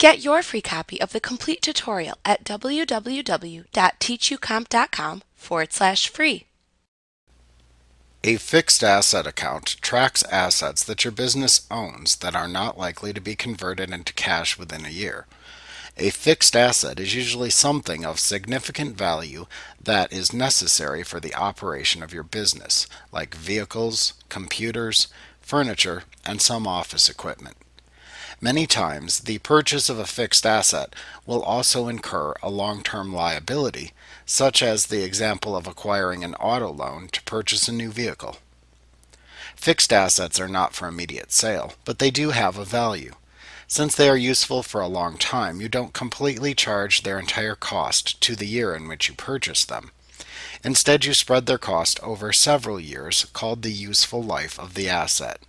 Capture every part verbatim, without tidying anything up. Get your free copy of the complete tutorial at w w w dot teach u comp dot com forward slash free. A fixed asset account tracks assets that your business owns that are not likely to be converted into cash within a year. A fixed asset is usually something of significant value that is necessary for the operation of your business, like vehicles, computers, furniture, and some office equipment. Many times, the purchase of a fixed asset will also incur a long-term liability, such as the example of acquiring an auto loan to purchase a new vehicle. Fixed assets are not for immediate sale, but they do have a value. Since they are useful for a long time, you don't completely charge their entire cost to the year in which you purchased them. Instead, you spread their cost over several years, called the useful life of the asset.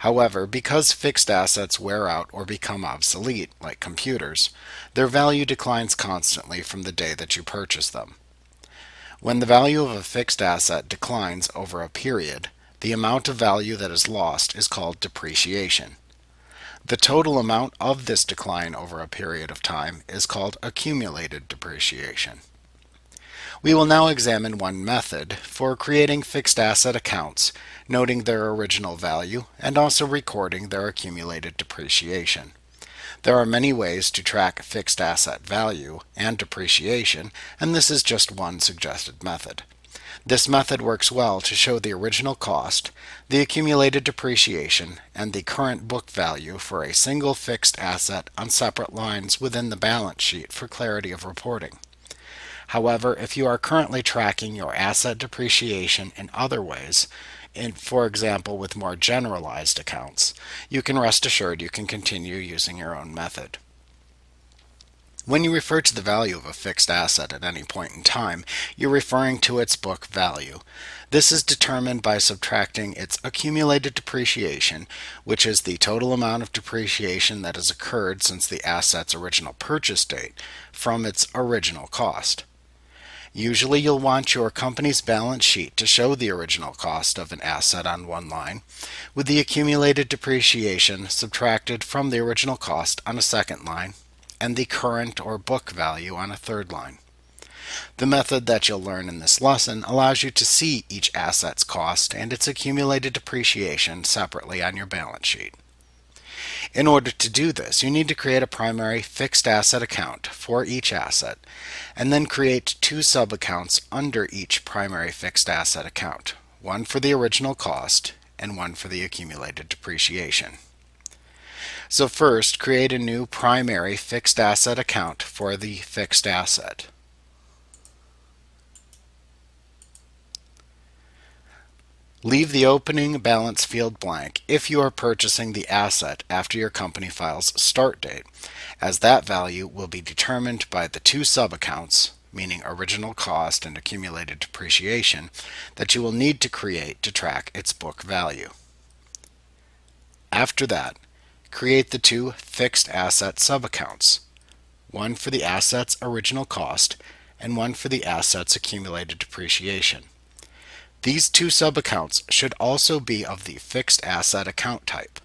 However, because fixed assets wear out or become obsolete, like computers, their value declines constantly from the day that you purchase them. When the value of a fixed asset declines over a period, the amount of value that is lost is called depreciation. The total amount of this decline over a period of time is called accumulated depreciation. We will now examine one method for creating fixed asset accounts, noting their original value and also recording their accumulated depreciation. There are many ways to track fixed asset value and depreciation, and this is just one suggested method. This method works well to show the original cost, the accumulated depreciation, and the current book value for a single fixed asset on separate lines within the balance sheet for clarity of reporting. However, if you are currently tracking your asset depreciation in other ways, in, for example with more generalized accounts, you can rest assured you can continue using your own method. When you refer to the value of a fixed asset at any point in time, you're referring to its book value. This is determined by subtracting its accumulated depreciation, which is the total amount of depreciation that has occurred since the asset's original purchase date, from its original cost. Usually you'll want your company's balance sheet to show the original cost of an asset on one line, with the accumulated depreciation subtracted from the original cost on a second line, and the current or book value on a third line. The method that you'll learn in this lesson allows you to see each asset's cost and its accumulated depreciation separately on your balance sheet. In order to do this, you need to create a primary fixed asset account for each asset, and then create two sub-accounts under each primary fixed asset account, one for the original cost and one for the accumulated depreciation. So first, create a new primary fixed asset account for the fixed asset. Leave the opening balance field blank if you are purchasing the asset after your company file's start date, as that value will be determined by the two sub-accounts, meaning original cost and accumulated depreciation, that you will need to create to track its book value. After that, create the two fixed asset subaccounts, one for the asset's original cost and one for the asset's accumulated depreciation. These two subaccounts should also be of the fixed asset account type.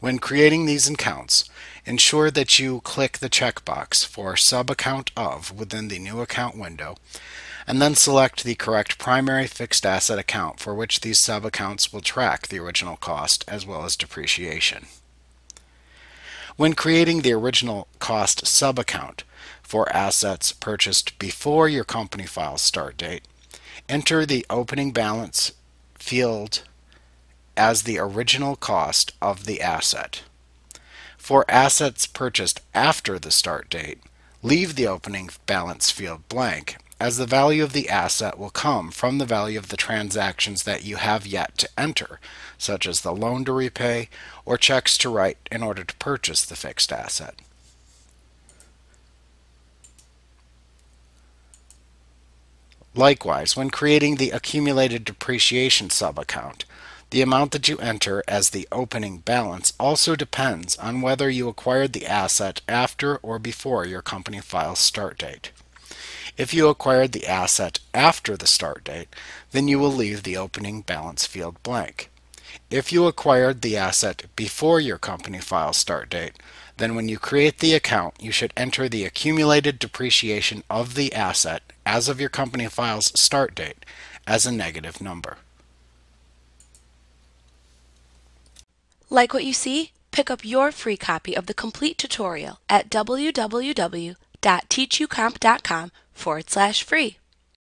When creating these accounts, ensure that you click the checkbox for Subaccount of within the New Account window, and then select the correct primary fixed asset account for which these subaccounts will track the original cost as well as depreciation. When creating the original cost subaccount for assets purchased before your company file's start date, enter the opening balance field as the original cost of the asset. For assets purchased after the start date, leave the opening balance field blank, as the value of the asset will come from the value of the transactions that you have yet to enter, such as the loan to repay or checks to write in order to purchase the fixed asset. Likewise, when creating the accumulated depreciation subaccount, the amount that you enter as the opening balance also depends on whether you acquired the asset after or before your company file's start date. If you acquired the asset after the start date, then you will leave the opening balance field blank. If you acquired the asset before your company file start date, then when you create the account, you should enter the accumulated depreciation of the asset as of your company file's start date as a negative number. Like what you see? Pick up your free copy of the complete tutorial at w w w dot teach u comp dot com forward slash free.